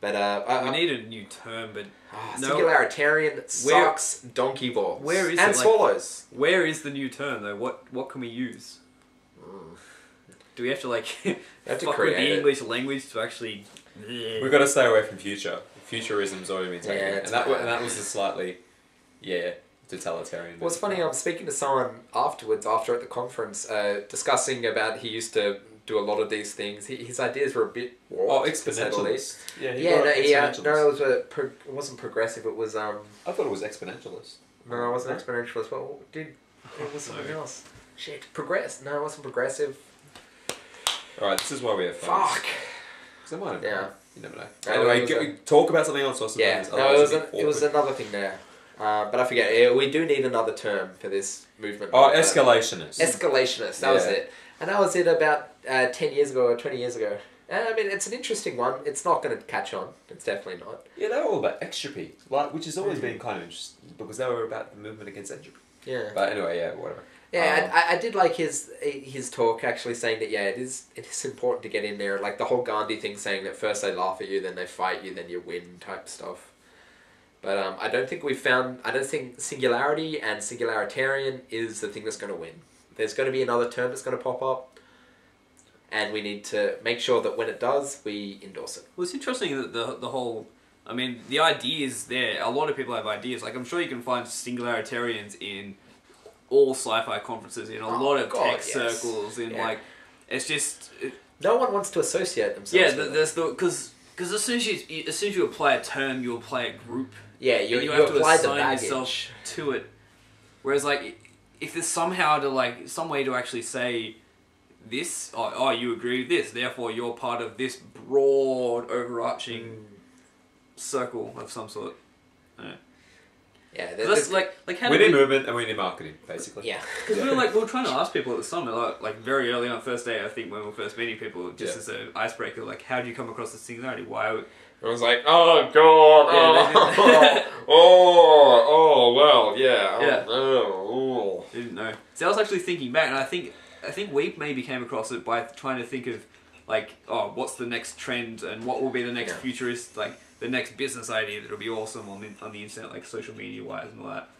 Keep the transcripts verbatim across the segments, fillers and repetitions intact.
But uh, I, we need a new term. But oh, no, singularitarian sucks. Where, donkey balls. Where is and it? swallows? Like, where is the new term though? What what can we use? Mm. Do we have to like have to fuck create with the English it. language to actually? We've got to stay away from future. Futurism's already been taken, yeah, and that and that was a slightly, yeah, totalitarian. Well, it's funny. I was speaking to someone afterwards, after at the conference, uh, discussing about he used to do a lot of these things. He, his ideas were a bit warped, oh, exponentialist. Yeah, he yeah, no, he, uh, no, it was a pro it wasn't progressive. It was um. I thought it was exponentialist. No, it wasn't exponentialist. Well, dude, it was something else. Shit, progress. No, it wasn't progressive. All right, this is why we have phones. Fuck. Because I might have. Yeah. You never know. Anyway, no, a, talk about something else. Or something yeah, else. No, it was, an, it was another thing there. Uh, but I forget, we do need another term for this movement. Oh, escalationist. Escalationist, that yeah. was it. And that was it about uh, ten years ago or twenty years ago. And I mean, it's an interesting one. It's not going to catch on. It's definitely not. Yeah, they were all about entropy, like, which has always mm. been kind of interesting because they were about the movement against entropy. Yeah. But anyway, yeah, whatever. Yeah, um, I, I did like his his talk actually saying that, yeah, it is it is important to get in there. Like the whole Gandhi thing saying that first they laugh at you, then they fight you, then you win type stuff. But um, I don't think we've found, I don't think singularity and singularitarian is the thing that's going to win. There's going to be another term that's going to pop up. And we need to make sure that when it does, we endorse it. Well, it's interesting that the, the whole, I mean, the idea is there. A lot of people have ideas. Like, I'm sure you can find singularitarians in all sci-fi conferences, in a oh, lot of God, tech yes. circles, in yeah. like, it's just... It, no one wants to associate themselves yeah, with Yeah, the, because because as soon as you, as soon as you apply a term, you apply a group. Yeah, you, you, you have apply to assign the baggage. yourself to it. Whereas, like, if there's somehow to, like, some way to actually say this, oh, oh you agree with this, therefore you're part of this broad, overarching mm. circle of some sort. Yeah. Yeah, there's, that's like like how we need movement and we need marketing, basically. Yeah, because yeah. we were like we were trying to ask people at the summit, like, like very early on the first day, I think, when we were first meeting people, just yeah. as an icebreaker, like, how do you come across the singularity? Why? It was like, oh god, oh, yeah, oh, oh, oh, well, yeah, yeah, oh, oh. Didn't know. So I was actually thinking back, and I think I think we maybe came across it by trying to think of like, oh, what's the next trend and what will be the next yeah. futurist, like. The next business idea that'll be awesome on the, on the internet, like social media wise and all that,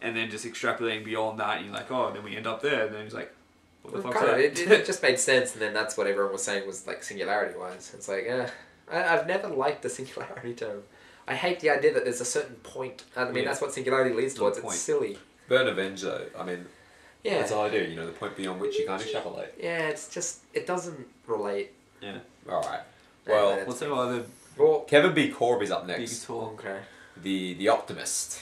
and then just extrapolating beyond that, and you're like, oh, and then we end up there, and then it's like, what the well, fuck's that? It, it just made sense, and then that's what everyone was saying was like singularity wise. It's like, eh, I, I've never liked the singularity term. I hate the idea that there's a certain point. I mean, yeah. that's what singularity leads towards. It's silly. Burn Avenge though. I mean, yeah, that's all I do. You know, the point beyond which you can't extrapolate. Yeah, it's just it doesn't relate. Yeah. All right. Well, anyway, what's the other? Well, Kevin B. Korb is up next. Okay. The the optimist.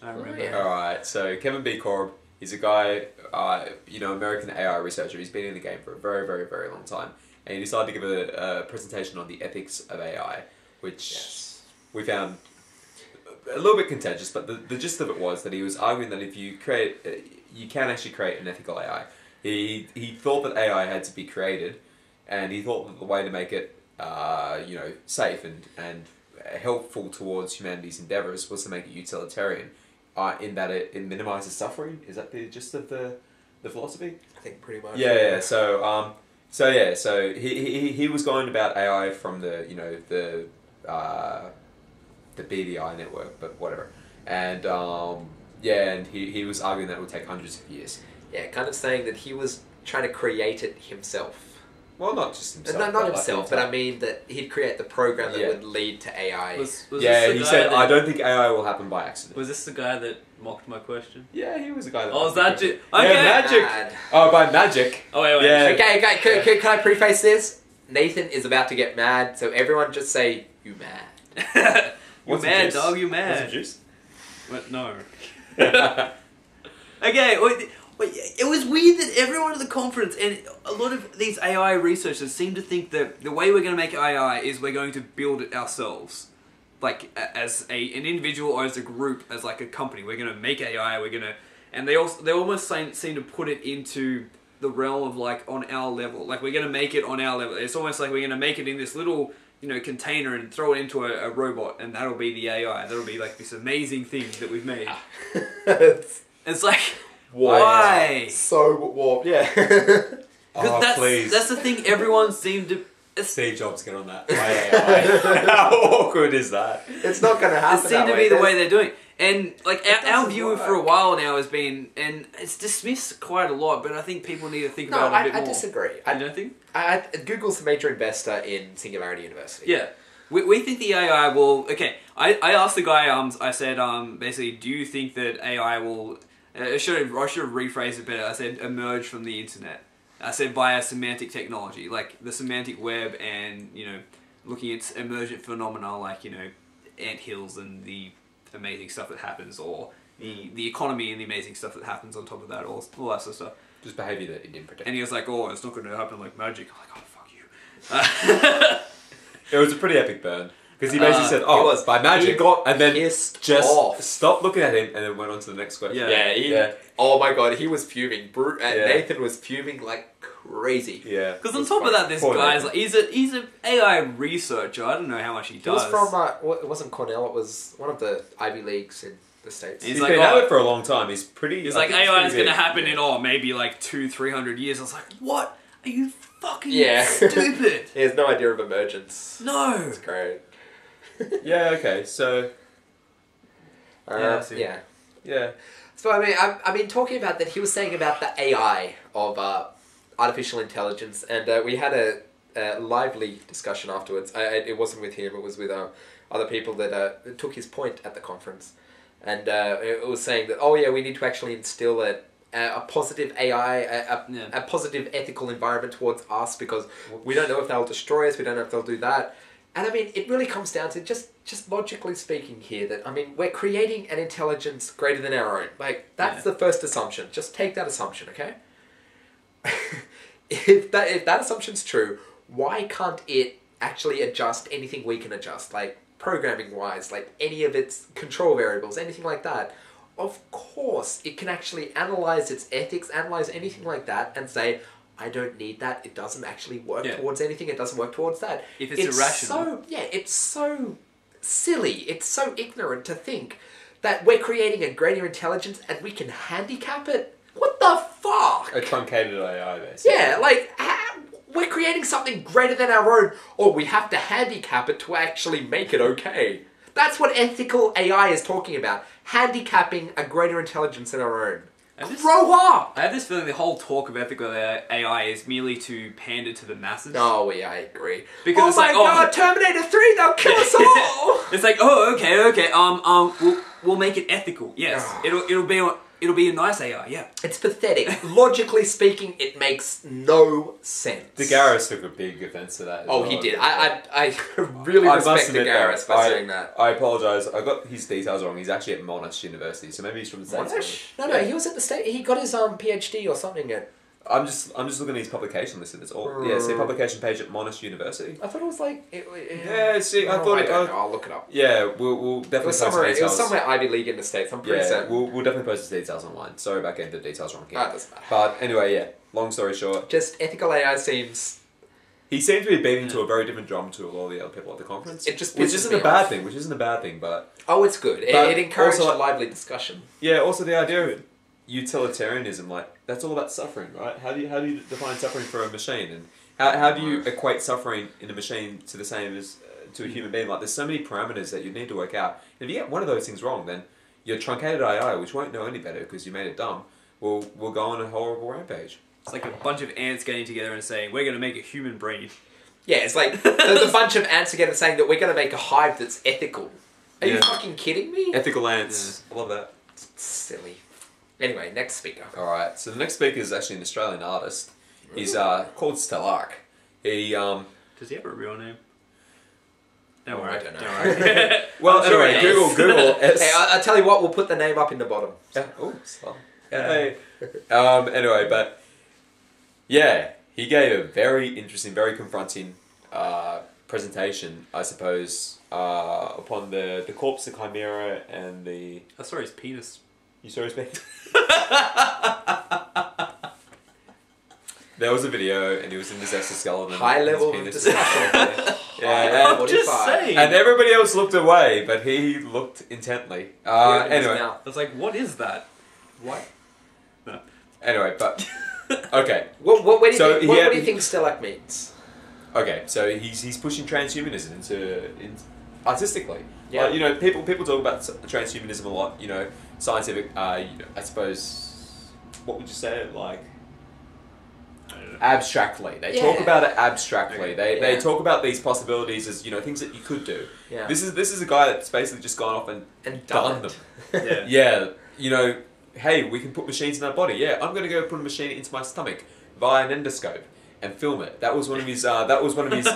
I remember. Yeah. All right. So Kevin B. Korb is a guy, uh, you know, American A I researcher. He's been in the game for a very, very, very long time, and he decided to give a, a presentation on the ethics of A I, which yes. we found a little bit contentious. But the the gist of it was that he was arguing that if you create, uh, you can actually create an ethical A I. He he thought that A I had to be created, and he thought that the way to make it Uh, you know, safe and, and helpful towards humanity's endeavours was to make it utilitarian, uh, in that it, it minimises suffering. Is that the gist of the, the philosophy? I think pretty much. Yeah, yeah. So, um, so yeah, so he, he, he was going about A I from the, you know, the, uh, the B D I network, but whatever. And, um, yeah, and he, he was arguing that it would take hundreds of years. Yeah, kind of saying that he was trying to create it himself. Well, not just himself. No, not but himself, like, but I mean that he'd create the program that yeah. would lead to A I. Was, was yeah, he said, I don't think A I will happen by accident. Was this the guy that mocked my question? Yeah, he was the guy that oh, mocked my question. Oh, was that magic? Okay. Yeah, magic. Oh, by magic. Oh, wait, wait. Yeah. Okay, okay can, yeah. can, can I preface this? Nathan is about to get mad, so everyone just say, you mad. you mad, dog, you mad. What's the juice? What? No. Okay, wait... But it was weird that everyone at the conference and a lot of these A I researchers seem to think that the way we're going to make A I is we're going to build it ourselves. Like, as a, an individual or as a group, as like a company. We're going to make A I, we're going to... And they also they almost seem, seem to put it into the realm of like, on our level. Like, we're going to make it on our level. It's almost like we're going to make it in this little, you know, container and throw it into a, a robot. And that'll be the A I. That'll be like this amazing thing that we've made. It's like... Why? Why? So warped, yeah. Oh, that's, please. That's the thing everyone seemed to Steve Jobs, get on that. How awkward is that? It's not going to happen. It seemed to be the way they're doing it. And like our, our view for a while now has been, and it's dismissed quite a lot, but I think people need to think no, about it a I, bit I more. I disagree. I don't think I, I, Google's the major investor in Singularity University. Yeah, we we think the A I will. Okay, I, I asked the guy. Um, I said um basically, do you think that A I will? Uh, should I should rephrase it better. I said emerge from the internet. I said via semantic technology, like the semantic web, and you know, looking at emergent phenomena like you know, anthills and the amazing stuff that happens, or the the economy and the amazing stuff that happens on top of that, or all that sort of stuff. Just behaviour that it didn't predict. And he was like, "Oh, it's not going to happen like magic." I'm like, "Oh, fuck you." Uh, it was a pretty epic burn because he basically uh, said, "Oh, it was by magic," got and then just off. Stopped looking at him and then went on to the next question. Yeah, yeah. He, yeah. Oh my god, he was fuming. Bru and yeah. Nathan was fuming like crazy. Yeah. Because on top of that, this guy's like, he's a he's an A I researcher. I don't know how much he does. He was from uh, it wasn't Cornell. It was one of the Ivy Leagues in the States. He's, he's like, been at oh, it for a long time. He's pretty. He's like, A I is going to happen yeah. in oh maybe like two three hundred years. I was like, what are you fucking yeah. stupid? He has no idea of emergence. No. It's great. yeah. Okay. So. Uh, yeah. Yeah. Yeah. So I mean, I, I mean, talking about that, he was saying about the A I of. Uh, artificial intelligence, and uh, we had a, a lively discussion afterwards. I, it wasn't with him, it was with uh, other people that uh, took his point at the conference, and uh, it was saying that, oh yeah, we need to actually instill a, a positive A I, a, yeah. a positive ethical environment towards us, because we don't know if they'll destroy us, we don't know if they'll do that. And I mean, it really comes down to just, just logically speaking here that, I mean, we're creating an intelligence greater than our own. Like, that's yeah. the first assumption. Just take that assumption, okay? If that if that assumption's true, why can't it actually adjust anything we can adjust, like programming wise, like any of its control variables, anything like that? Of course, it can actually analyze its ethics, analyze anything like that, and say, I don't need that. It doesn't actually work yeah. towards anything. It doesn't work towards that. If it's, it's irrational, so, yeah, it's so silly. It's so ignorant to think that we're creating a greater intelligence and we can handicap it. What the fuck? A truncated A I, basically. Yeah, like, how, we're creating something greater than our own, or we have to handicap it to actually make it okay. That's what ethical A I is talking about. Handicapping a greater intelligence than our own. Grow up! I have this feeling the whole talk of ethical A I is merely to pander to the masses. Oh, yeah, I agree. Because oh it's my like, god, oh, Terminator three, they'll kill us all! It's like, oh, okay, okay, um, um, we'll, we'll make it ethical. Yes, it'll, it'll be on... It'll be a nice A I, yeah. It's pathetic. Logically speaking, it makes no sense. De Garis took a big offence to that. As oh, well. He did. I, I, I really I respect De Garis by I, saying that. I apologise. I got his details wrong. He's actually at Monash University, so maybe he's from the States. Monash? No, no, yeah. he was at the States. He got his um PhD or something at... I'm just, I'm just looking at his publication list. It's all yeah. See publication page at Monash University. I thought it was like it, it, yeah. See, I no, thought I it. I, I'll look it up. Yeah, we'll, we'll definitely it was post somewhere. Details. It was somewhere Ivy League in the States. I'm pretty yeah, certain. We'll, we'll definitely post the details online. Sorry about getting the details wrong here. That doesn't matter. But anyway, yeah. Long story short, just ethical A I seems. He seemed to be beating to a very different drum to all the other people at the conference. It just which isn't a bad off. thing. Which isn't a bad thing, but oh, it's good. It, it encouraged also, a lively discussion. Yeah. Also, the idea of it. Utilitarianism, like that's all about suffering, right? How do you how do you define suffering for a machine, and how how do you equate suffering in a machine to the same as uh, to a human being? Like, there's so many parameters that you need to work out. And if you get one of those things wrong, then your truncated A I, which won't know any better because you made it dumb, will will go on a horrible rampage. It's like a bunch of ants getting together and saying, "We're going to make a human brain." Yeah, it's like there's a bunch of ants together saying that we're going to make a hive that's ethical. Are yeah. you fucking kidding me? Ethical ants, yeah. I love that. It's silly. Anyway, next speaker. Alright, so the next speaker is actually an Australian artist. Ooh. He's uh, called Stelarc. He, um... Does he have a real name? Don't worry. I don't know. Don't worry. well, sure anyway, Google, Google. Hey, I'll tell you what, we'll put the name up in the bottom. Yeah. Oh, Stelarc. Yeah. Hey. Um, anyway, but... Yeah, he gave a very interesting, very confronting uh, presentation, I suppose, uh, upon the, the corpse, the chimera, and the... I saw his penis... You saw his penis? There was a video, and he was in this exoskeleton. High level of discussion. yeah, I'm just saying. And everybody else looked away, but he looked intently. Uh, yeah, anyway, I was like, "What is that? What?" No. Anyway, but okay. What? What? What do you so think, what, had, what do you think Stelarc means? Okay, so he's he's pushing transhumanism into, into artistically. Yeah. Like, you know, people people talk about transhumanism a lot. You know, scientific. Uh, you know, I suppose. What would you say? Like. Abstractly, they yeah. talk about it abstractly. They yeah. they talk about these possibilities as, you know, things that you could do. Yeah. This is this is a guy that's basically just gone off and, and done, done them. yeah. yeah. You know, hey, we can put machines in our body. Yeah, I'm gonna go put a machine into my stomach via an endoscope and film it. That was one of his. Uh, that was one of his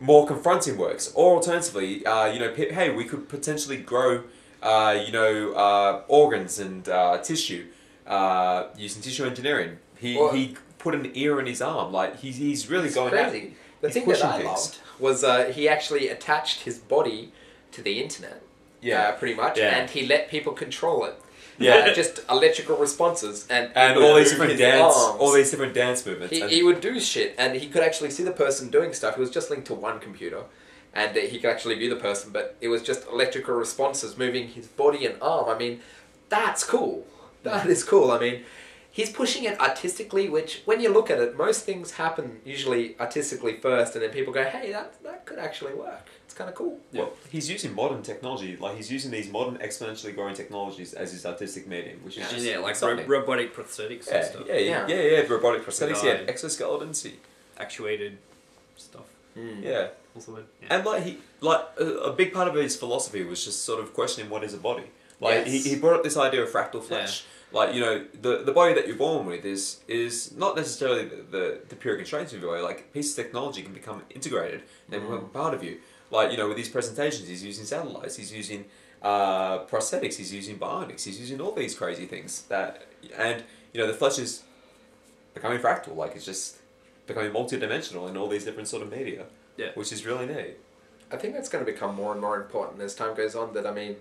more confronting works. Or alternatively, uh, you know, hey, we could potentially grow, uh, you know, uh, organs and uh, tissue uh, using tissue engineering. He or he. put an ear in his arm, like he's he's really it's going crazy. Out. The he's thing that I things. loved was uh, he actually attached his body to the internet, yeah, uh, pretty much, yeah. and he let people control it, yeah, uh, just electrical responses and and all these different dance, arms. all these different dance movements. He, he would do shit, and he could actually see the person doing stuff. It was just linked to one computer, and he could actually view the person, but it was just electrical responses moving his body and arm. I mean, that's cool. That is cool. I mean. He's pushing it artistically, which, when you look at it, most things happen usually artistically first, and then people go, hey, that, that could actually work. It's kind of cool. Yeah. Well, he's using modern technology. Like, he's using these modern exponentially growing technologies as his artistic medium, which is yeah, just... Yeah, like ro robotic prosthetics yeah, and stuff. Yeah yeah, yeah, yeah, yeah, robotic prosthetics, yeah, exoskeletons. Actuated stuff. Mm. Yeah. Also, yeah. And, like, he, like a, a big part of his philosophy was just sort of questioning what is a body. Like, yes. he, he brought up this idea of fractal flesh. Yeah. Like, you know, the the body that you're born with is is not necessarily the, the, the pure constraints of your body. Like, pieces of technology can become integrated, they mm. become part of you. Like, you know, with these presentations, he's using satellites, he's using uh, prosthetics, he's using bionics, he's using all these crazy things. that And, you know, the flesh is becoming fractal, like, it's just becoming multidimensional in all these different sort of media, yeah. which is really neat. I think that's going to become more and more important as time goes on, that, I mean...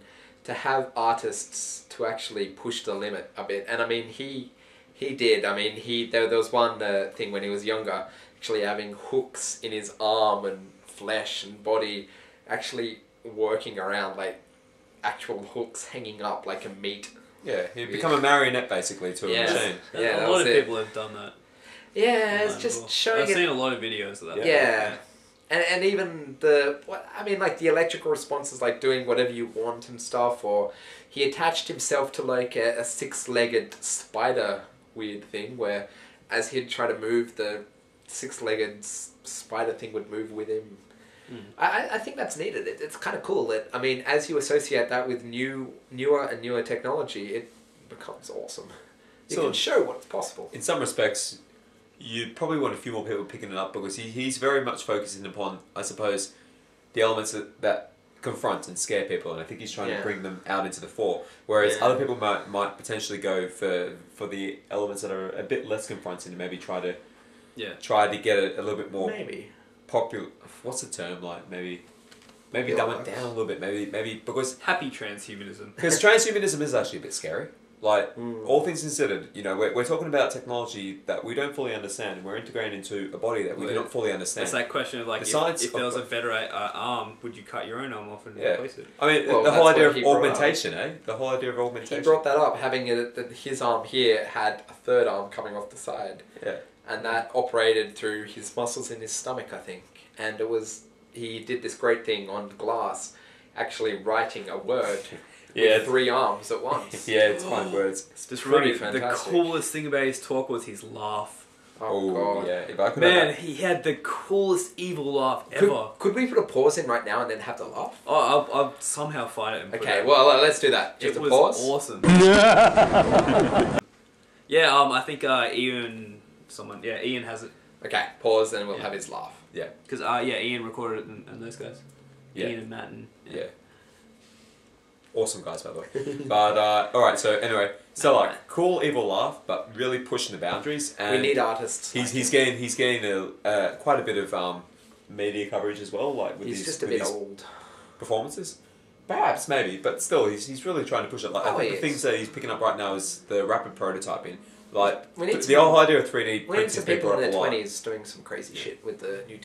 to have artists to actually push the limit a bit. And I mean, he he did. I mean, he there, there was one uh, thing when he was younger, actually having hooks in his arm and flesh and body, actually working around, like, actual hooks hanging up like a meat. Yeah, he'd become a marionette, basically, to a yeah. machine. Yeah, yeah, a lot of it. people have done that. Yeah, it's just showing I've it. seen a lot of videos of that. Yeah. yeah. And, and even the, what, I mean, like, the electrical responses, like doing whatever you want and stuff, or he attached himself to, like, a, a six-legged spider weird thing where as he'd try to move, the six-legged spider thing would move with him. Mm. I, I think that's needed. It, it's kind of cool. That, I mean, as you associate that with new, newer and newer technology, it becomes awesome. You so can show what's possible. In some respects... you'd probably want a few more people picking it up, because he, he's very much focusing upon, I suppose, the elements that, that confront and scare people, and I think he's trying yeah. to bring them out into the fore, whereas yeah. other people might might potentially go for for the elements that are a bit less confronting and maybe try to yeah try to get it a little bit more maybe popular. What's the term, like, maybe maybe dumb it down a little bit, maybe maybe because happy transhumanism, because transhumanism is actually a bit scary. Like, mm. all things considered, you know, we're, we're talking about technology that we don't fully understand, and we're integrating into a body that we yeah. do not fully understand. It's that question of, like, if, if there was a better uh, arm, would you cut your own arm off and yeah. replace it? I mean, well, the whole idea of augmentation, eh? The whole idea of augmentation. He brought that up, having it, that his arm here had a third arm coming off the side. Yeah. And that operated through his muscles in his stomach, I think. And it was, he did this great thing on glass, actually writing a word. Yeah, with three arms at once. Yeah, it's fine words. It's just really fantastic. The coolest thing about his talk was his laugh. Oh, oh God. Yeah. If I could Man, have he had the coolest evil laugh could, ever. Could we put a pause in right now and then have the laugh? Oh, I'll, I'll somehow find it. And okay, put it well, in. let's do that. Just it a was pause. awesome. yeah, um, I think uh, Ian, someone, yeah, Ian has it. Okay, pause and we'll yeah. have his laugh. Yeah. Because, uh, yeah, Ian recorded it and, and those guys. Yeah. Ian and Matt and... Yeah. yeah. Awesome guys, by the way. But, uh, alright, so anyway, so like, cool evil laugh, but really pushing the boundaries. And we need artists. He's, like he's getting, he's getting a, uh, quite a bit of um, media coverage as well. Like with He's his, just a bit old. Performances? Perhaps, maybe, but still, he's, he's really trying to push it. Like, oh, I think the things that he's picking up right now is the rapid prototyping. Like, the whole idea of three D printing people. We need some people in their twenties doing some crazy shit with the new